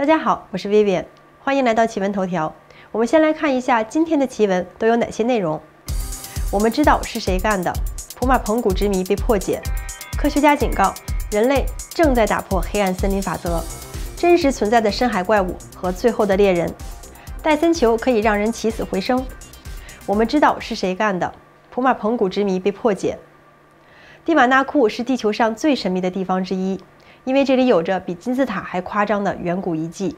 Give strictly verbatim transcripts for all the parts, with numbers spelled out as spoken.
大家好，我是 Vivian， 欢迎来到奇闻头条。我们先来看一下今天的奇闻都有哪些内容。我们知道是谁干的，普马彭古之谜被破解。科学家警告，人类正在打破黑暗森林法则。真实存在的深海怪物和最后的猎人。戴森球可以让人起死回生。我们知道是谁干的，普马彭古之谜被破解。蒂瓦纳库是地球上最神秘的地方之一，因为这里有着比金字塔还夸张的远古遗迹。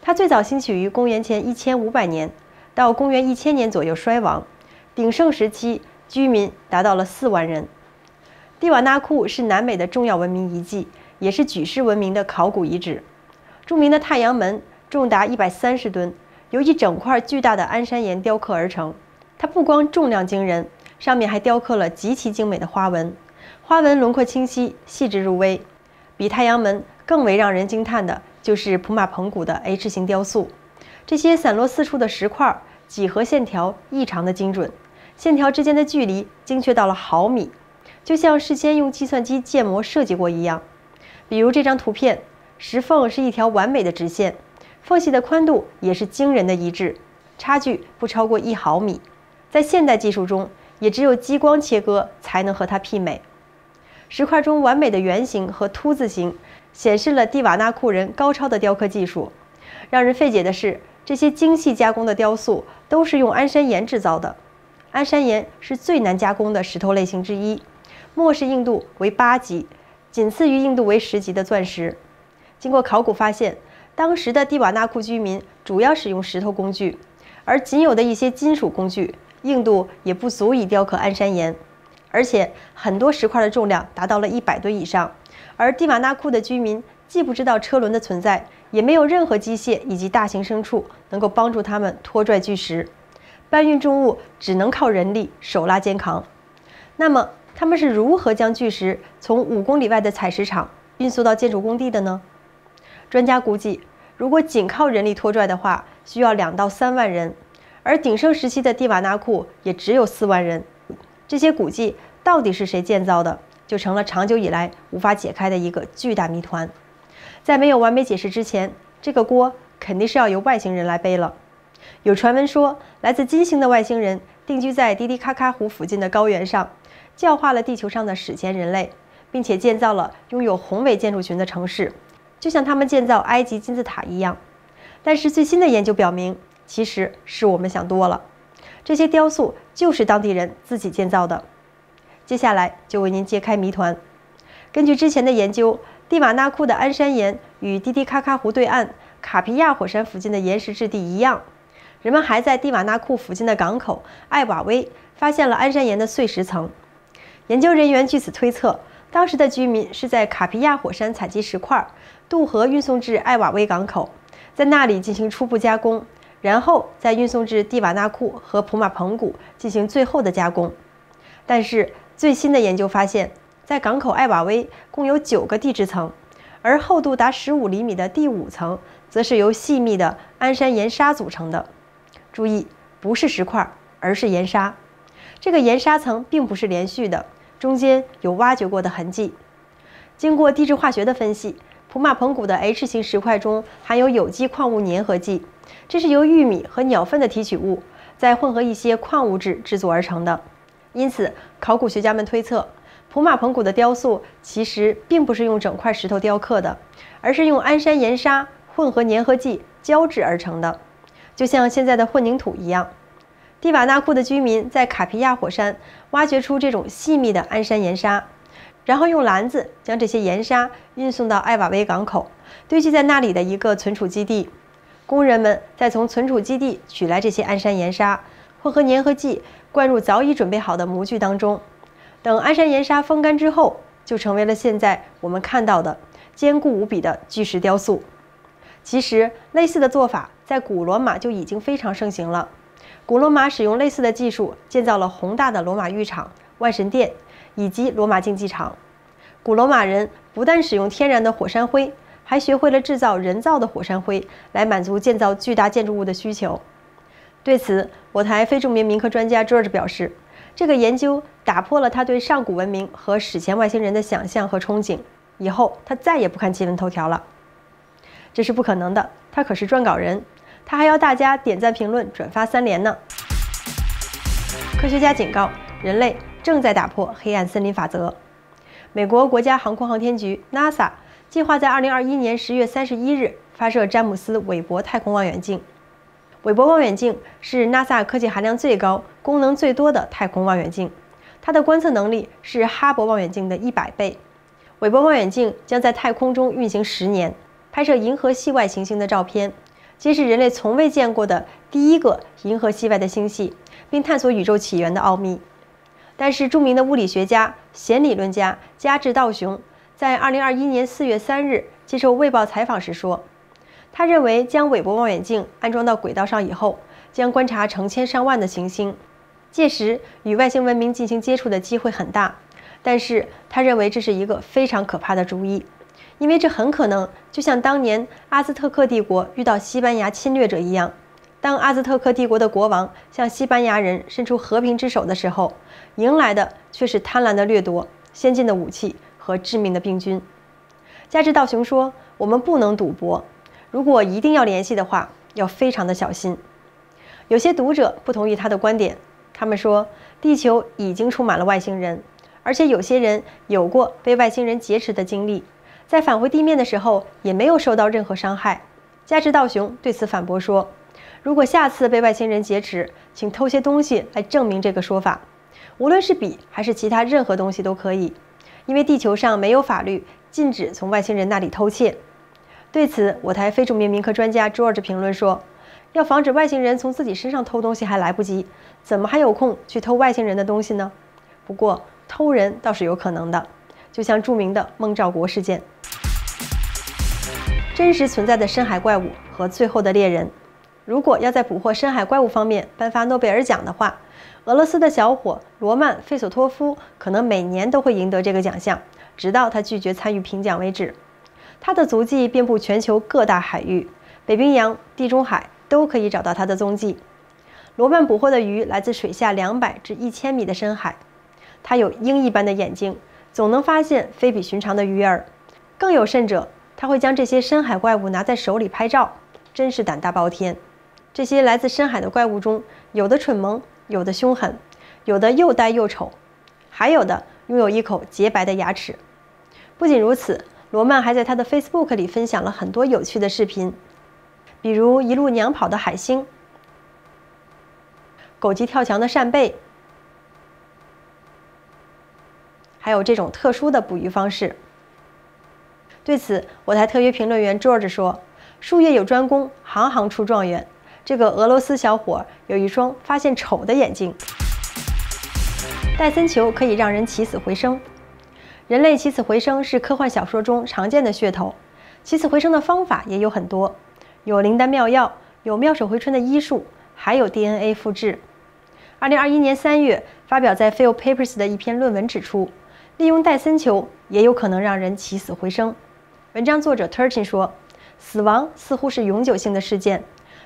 它最早兴起于公元前一千五百年，到公元一千年左右衰亡，鼎盛时期居民达到了四万人。蒂瓦纳库是南美的重要文明遗迹，也是举世闻名的考古遗址。著名的太阳门重达一百三十吨，由一整块巨大的安山岩雕刻而成。它不光重量惊人，上面还雕刻了极其精美的花纹。花纹轮廓清晰，细致入微。比太阳门更为让人惊叹的就是普马彭古的 H 型雕塑，这些散落四处的石块几何线条异常的精准，线条之间的距离精确到了毫米，就像事先用计算机建模设计过一样。比如这张图片，石缝是一条完美的直线，缝隙的宽度也是惊人的一致，差距不超过一毫米。在现代技术中，也只有激光切割才能和它媲美。石块中完美的圆形和凸字形显示了蒂瓦纳库人高超的雕刻技术。让人费解的是，这些精细加工的雕塑都是用安山岩制造的。安山岩是最难加工的石头类型之一，末世硬度为八级，仅次于硬度为十级的钻石。经过考古发现，当时的蒂瓦纳库居民主要使用石头工具，而仅有的一些金属工具硬度也不足以雕刻安山岩。而且很多石块的重量达到了一百吨以上，而蒂瓦纳库的居民既不知道车轮的存在，也没有任何机械以及大型牲畜能够帮助他们拖拽巨石，搬运重物只能靠人力手拉肩扛。那么他们是如何将巨石从五公里外的采石场运送到建筑工地的呢？专家估计，如果仅靠人力拖拽的话，需要两到三万人，而鼎盛时期的蒂瓦纳库也只有四万人。这些古迹到底是谁建造的，就成了长久以来无法解开的一个巨大谜团。在没有完美解释之前，这个锅肯定是要由外星人来背了。有传闻说，来自金星的外星人定居在迪迪卡卡湖附近的高原上，教化了地球上的史前人类，并且建造了拥有宏伟建筑群的城市，就像他们建造埃及金字塔一样。但是最新的研究表明，其实是我们想多了。这些雕塑就是当地人自己建造的。接下来就为您揭开谜团。根据之前的研究，蒂瓦纳库的安山岩与迪迪卡卡湖对岸卡皮亚火山附近的岩石质地一样，人们还在蒂瓦纳库附近的港口艾瓦威发现了安山岩的碎石层。研究人员据此推测，当时的居民是在卡皮亚火山采集石块，渡河运送至艾瓦威港口，在那里进行初步加工，然后再运送至蒂瓦纳库和普马彭古进行最后的加工。但是最新的研究发现，在港口艾瓦威共有九个地质层，而厚度达十五厘米的第五层则是由细密的安山岩砂组成的。注意，不是石块，而是岩砂。这个岩砂层并不是连续的，中间有挖掘过的痕迹。经过地质化学的分析，普马彭古的 H 型石块中含有有机矿物粘合剂，这是由玉米和鸟粪的提取物再混合一些矿物质制作而成的。因此，考古学家们推测，普马彭古的雕塑其实并不是用整块石头雕刻的，而是用安山岩砂混合粘合剂胶质而成的，就像现在的混凝土一样。蒂瓦纳库的居民在卡皮亚火山挖掘出这种细密的安山岩砂，然后用篮子将这些岩砂运送到艾瓦威港口，堆积在那里的一个存储基地。工人们再从存储基地取来这些安山岩砂，混合粘合剂灌入早已准备好的模具当中。等安山岩砂风干之后，就成为了现在我们看到的坚固无比的巨石雕塑。其实，类似的做法在古罗马就已经非常盛行了。古罗马使用类似的技术建造了宏大的罗马浴场、万神殿以及罗马竞技场。古罗马人不但使用天然的火山灰，还学会了制造人造的火山灰来满足建造巨大建筑物的需求。对此，我台非著名民科专家 George 表示，这个研究打破了他对上古文明和史前外星人的想象和憧憬。以后他再也不看奇闻头条了。这是不可能的，他可是撰稿人，他还要大家点赞、评论、转发三连呢。科学家警告，人类正在打破黑暗森林法则。美国国家航空航天局 NASA 计划在二零二一年十月三十一日发射詹姆斯·韦伯太空望远镜。韦伯望远镜是 NASA 科技含量最高、功能最多的太空望远镜，它的观测能力是哈勃望远镜的一百倍。 韦伯望远镜将在太空中运行十年，拍摄银河系外行星的照片，揭示人类从未见过的第一个银河系外的星系，并探索宇宙起源的奥秘。但是，著名的物理学家、弦理论家加治道雄在二零二一年四月三日接受《卫报》采访时说，他认为将韦伯望远镜安装到轨道上以后，将观察成千上万的行星，届时与外星文明进行接触的机会很大。 但是他认为这是一个非常可怕的主意，因为这很可能就像当年阿兹特克帝国遇到西班牙侵略者一样，当阿兹特克帝国的国王向西班牙人伸出和平之手的时候，迎来的却是贪婪的掠夺、先进的武器和致命的病菌。加治道雄说：“我们不能赌博，如果一定要联系的话，要非常的小心。”有些读者不同意他的观点，他们说：“地球已经充满了外星人。” 而且有些人有过被外星人劫持的经历，在返回地面的时候也没有受到任何伤害。加治道雄对此反驳说：“如果下次被外星人劫持，请偷些东西来证明这个说法，无论是笔还是其他任何东西都可以，因为地球上没有法律禁止从外星人那里偷窃。”对此，我台非著名民科专家 George 评论说：“要防止外星人从自己身上偷东西还来不及，怎么还有空去偷外星人的东西呢？”不过， 偷人倒是有可能的，就像著名的孟兆国事件。真实存在的深海怪物和最后的猎人，如果要在捕获深海怪物方面颁发诺贝尔奖的话，俄罗斯的小伙罗曼·费索托夫可能每年都会赢得这个奖项，直到他拒绝参与评奖为止。他的足迹遍布全球各大海域，北冰洋、地中海都可以找到他的踪迹。罗曼捕获的鱼来自水下两百至一千米的深海。 他有鹰一般的眼睛，总能发现非比寻常的鱼饵。更有甚者，他会将这些深海怪物拿在手里拍照，真是胆大包天。这些来自深海的怪物中，有的蠢萌，有的凶狠，有的又呆又丑，还有的拥有一口洁白的牙齿。不仅如此，罗曼还在他的 Facebook 里分享了很多有趣的视频，比如一路娘跑的海星、狗急跳墙的扇贝。 还有这种特殊的捕鱼方式。对此，我台特约评论员 George 说：“术业有专攻，行行出状元。这个俄罗斯小伙有一双发现丑的眼睛。”戴森球可以让人起死回生。人类起死回生是科幻小说中常见的噱头。起死回生的方法也有很多，有灵丹妙药，有妙手回春的医术，还有 D N A 复制。二零二一年三月，发表在《Field Papers》的一篇论文指出， 利用戴森球也有可能让人起死回生。文章作者 Turchin 说：“死亡似乎是永久性的事件，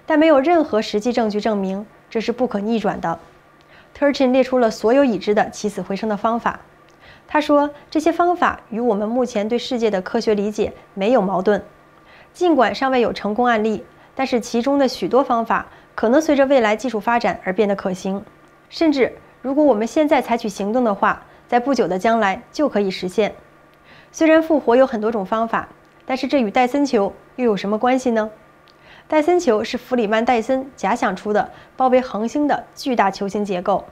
但没有任何实际证据证明这是不可逆转的。” Turchin 列出了所有已知的起死回生的方法。他说：“这些方法与我们目前对世界的科学理解没有矛盾。尽管尚未有成功案例，但是其中的许多方法可能随着未来技术发展而变得可行。甚至如果我们现在采取行动的话， 在不久的将来就可以实现。虽然复活有很多种方法，但是这与戴森球又有什么关系呢？戴森球是弗里曼·戴森假想出的包围恒星的巨大球形结构，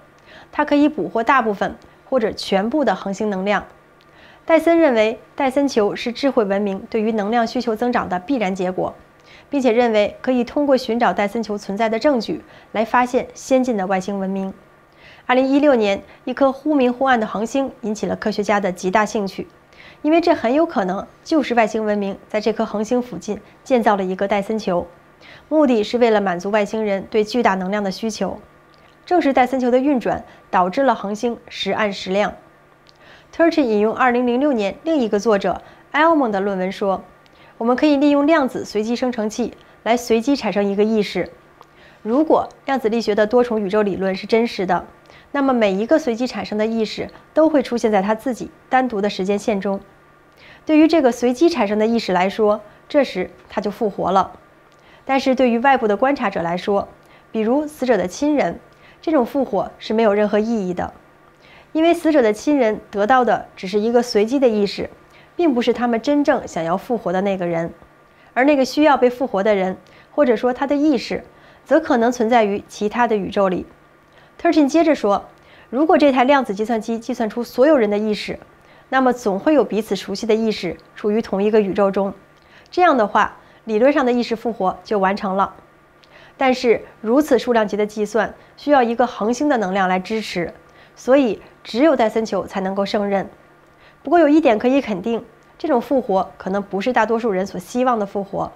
它可以捕获大部分或者全部的恒星能量。戴森认为戴森球是智慧文明对于能量需求增长的必然结果，并且认为可以通过寻找戴森球存在的证据来发现先进的外星文明。 二零一六年，一颗忽明忽暗的恒星引起了科学家的极大兴趣，因为这很有可能就是外星文明在这颗恒星附近建造了一个戴森球，目的是为了满足外星人对巨大能量的需求。正是戴森球的运转导致了恒星时暗时亮。Turchin 引用二零零六年另一个作者 elmond 的论文说：“我们可以利用量子随机生成器来随机产生一个意识。如果量子力学的多重宇宙理论是真实的， 那么每一个随机产生的意识都会出现在它自己单独的时间线中。对于这个随机产生的意识来说，这时他就复活了。但是对于外部的观察者来说，比如死者的亲人，这种复活是没有任何意义的，因为死者的亲人得到的只是一个随机的意识，并不是他们真正想要复活的那个人。而那个需要被复活的人，或者说他的意识，则可能存在于其他的宇宙里。Turchin 接着说，如果这台量子计算机计算出所有人的意识，那么总会有彼此熟悉的意识处于同一个宇宙中。这样的话，理论上的意识复活就完成了。但是，如此数量级的计算需要一个恒星的能量来支持，所以只有戴森球才能够胜任。不过有一点可以肯定，这种复活可能不是大多数人所希望的复活，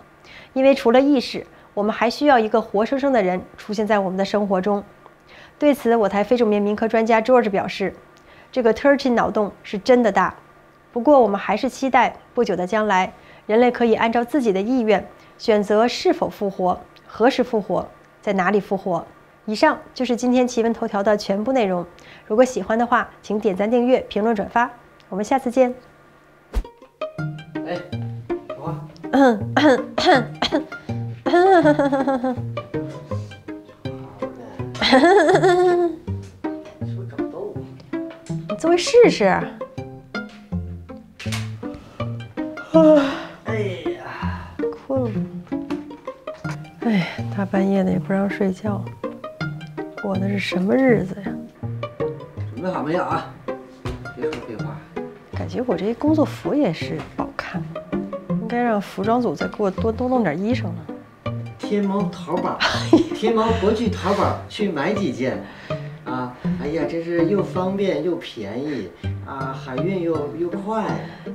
因为除了意识，我们还需要一个活生生的人出现在我们的生活中。对此，我台非助眠民科专家 George 表示，这个 Turchin 脑洞是真的大。不过，我们还是期待不久的将来，人类可以按照自己的意愿选择是否复活、何时复活、在哪里复活。以上就是今天奇闻头条的全部内容。如果喜欢的话，请点赞、订阅、评论、转发。我们下次见。哎，有啊。嗯嗯嗯嗯。你坐一试试。哎呀，困了。哎，大半夜的也不让睡觉，过的是什么日子呀？准备好没有啊？别说废话。感觉我这工作服也是不好看，应该让服装组再给我多多弄点衣裳了。 天猫淘宝，天猫国际淘宝去买几件，啊，哎呀，真是又方便又便宜，啊，海运又又快。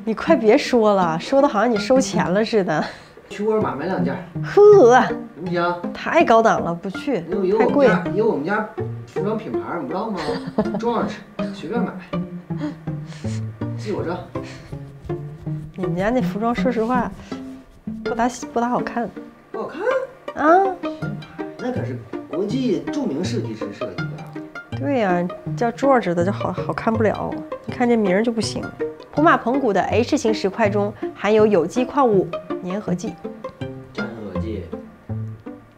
你快别说了，说的好像你收钱了似的。去沃尔玛买两件。呵，行不行？太高档了，不去，太贵。有我们家服装品牌，你不知道吗 ？George， 随便买，记我账。你们家那服装，说实话，不咋不咋好看。不好看。 啊，那可是国际著名设计师设计的。对呀、啊，叫 George 的就好好看不了，你看这名儿就不行。普马彭古的 H 型石块中含有有机矿物粘合剂。粘合剂？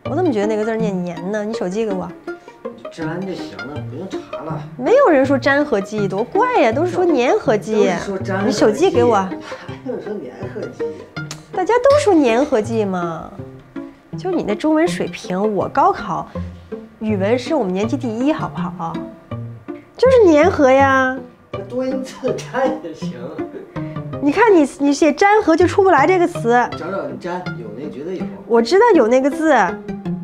我怎么觉得那个字念粘呢？你手机给我。粘就行了，不用查了。没有人说粘合剂，多怪呀、啊，都是说粘合剂。说粘合剂。你手机给我。还有说粘合剂？大家都说粘合剂嘛。 就你那中文水平，我高考语文是我们年级第一，好不好？就是粘合呀，多音字粘也行。你看你你写粘合就出不来这个词，找找粘有那绝对有。我知道有那个字，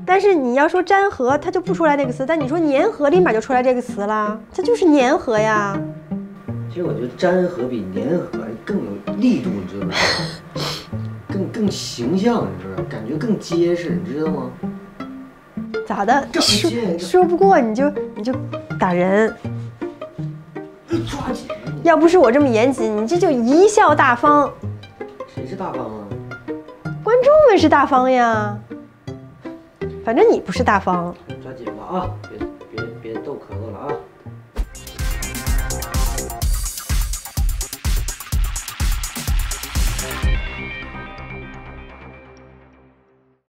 但是你要说粘合，它就不出来这个词。但你说粘合，立马就出来这个词了，它就是粘合呀。其实我觉得粘合比粘合更有力度，你知道吗？更更形象，你知道，感觉更结实，你知道吗？咋的？说说不过你就你就打人，抓紧！要不是我这么严谨，你这就贻笑大方。谁是大方啊？观众们是大方呀。反正你不是大方。抓紧吧啊！别别别逗咳嗽了啊！